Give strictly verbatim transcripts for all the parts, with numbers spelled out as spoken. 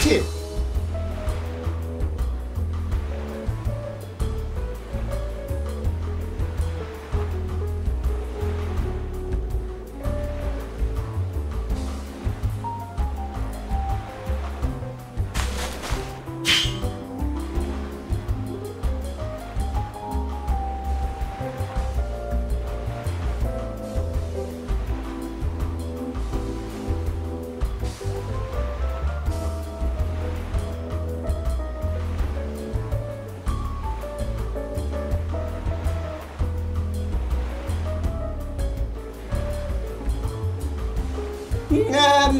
kid. Um,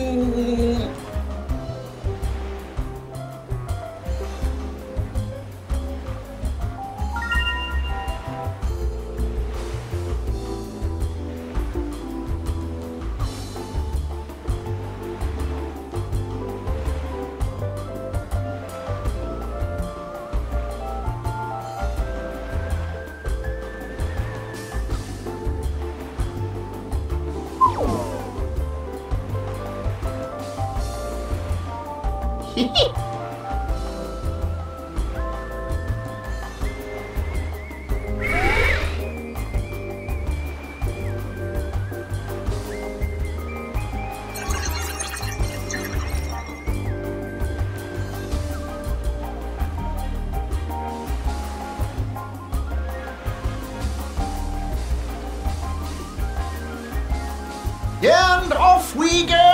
and off we go.